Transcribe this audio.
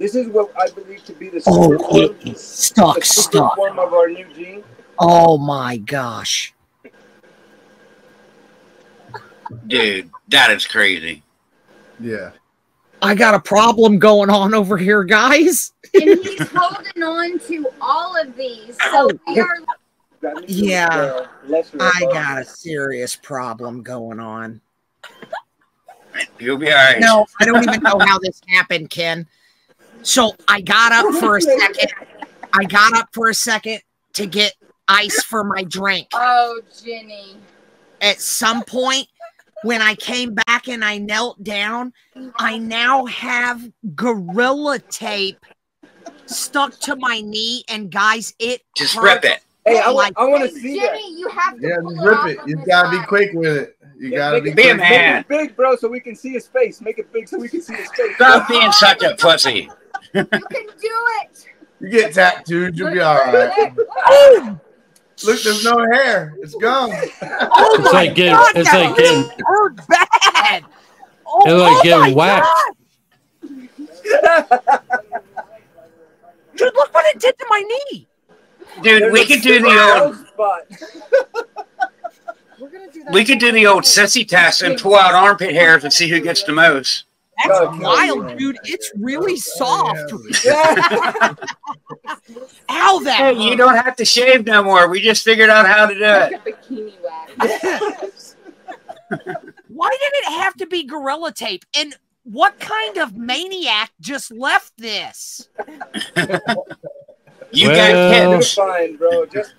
This is what I believe to be the secret form of our new gene. Oh my gosh. Dude, that is crazy. Yeah. I got a problem going on over here, guys. And he's holding on to all of these. So we are... Yeah, I got a serious problem going on. You'll be all right. No, I don't even know how this happened, Ken. So I got up for a second. I got up for a second to get ice for my drink. Oh, Jenny. At some point, when I came back and I knelt down, I now have gorilla tape stuck to my knee. And guys, it just rip it. Hey, I want to see that. Jenny, you have to rip it. You gotta be quick with it. You gotta be quick. Make it big, bro, so we can see his face. Make it big so we can see his face. Stop being such a pussy. You can do it. You get tattooed, you'll be all right. Look, there's no hair. It's gone. Oh, it's like getting, God, it's like getting bad. Oh, it's like getting whacked. Dude, look what it did to my knee. Dude, there's we could do the old. We could do the old sissy test and pull out armpit hairs and see who gets the most. That's wild, dude. It's really soft. Yeah. Ow, that. Hey, you don't have to shave no more. We just figured out how to do it. Why did it have to be gorilla tape? And what kind of maniac just left this? You guys can't find, bro. Just